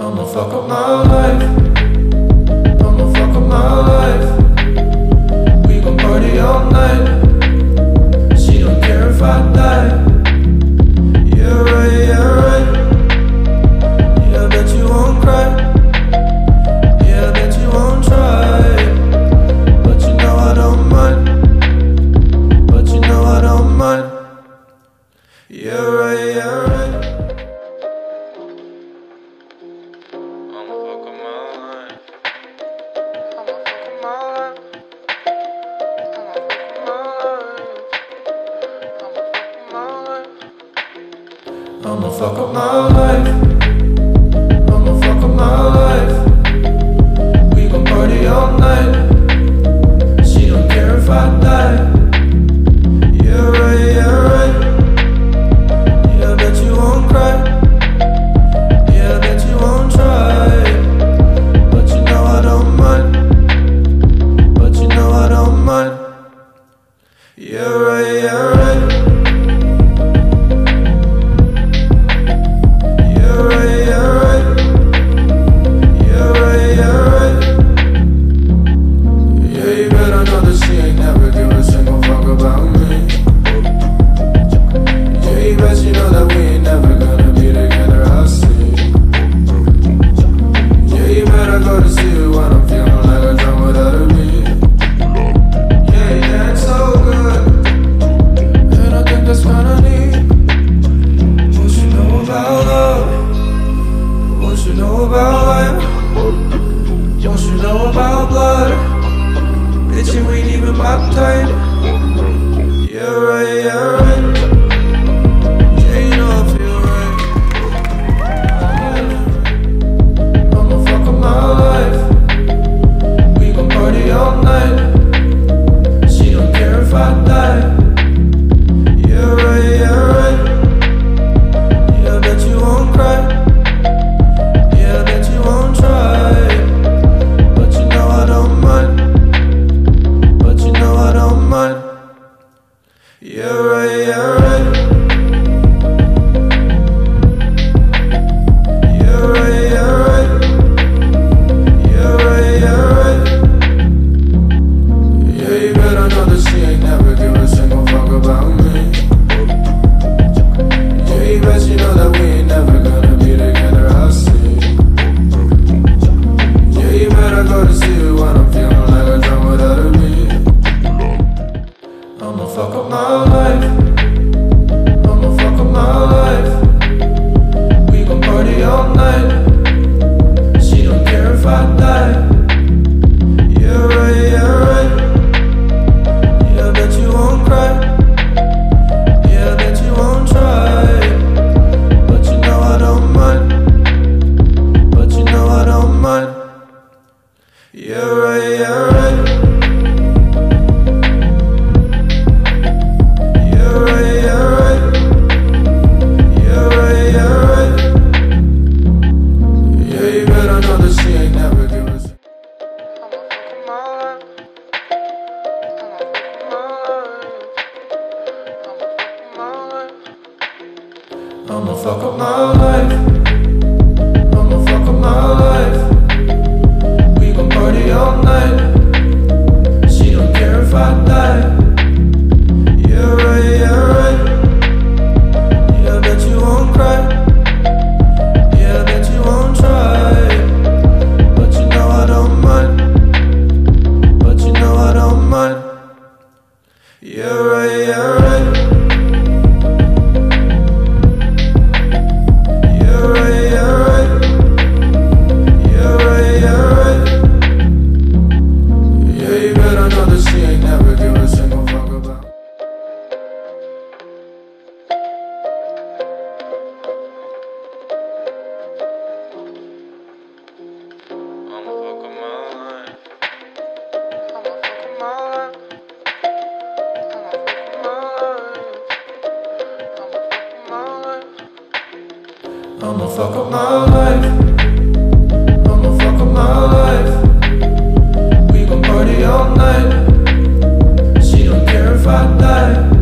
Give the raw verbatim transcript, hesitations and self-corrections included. I'ma fuck up my life. I'ma fuck up my life. We gon' party all night. She don't care if I die. Yeah right, yeah right. Yeah, I bet you won't cry. Yeah, I bet you won't try. But you know I don't mind. But you know I don't mind. Yeah right, yeah right. I'ma fuck up my life. I'ma fuck up my life. We gon' party all night. She don't care if I die. Yeah right, yeah right. Yeah, I bet you won't cry. Yeah, I bet you won't try. But you know I don't mind. But you know I don't mind. Yeah right, yeah right. I'ma fuck up my life. I'ma fuck up my life. We gon' party all night. She don't care if I die. Yeah right, yeah right. Yeah, I bet you won't cry. Yeah, I bet you won't try. But you know I don't mind. But you know I don't mind. Yeah right, yeah right. I'ma fuck up my life. I'ma fuck up my life. We gon' party all night. She don't care if I die.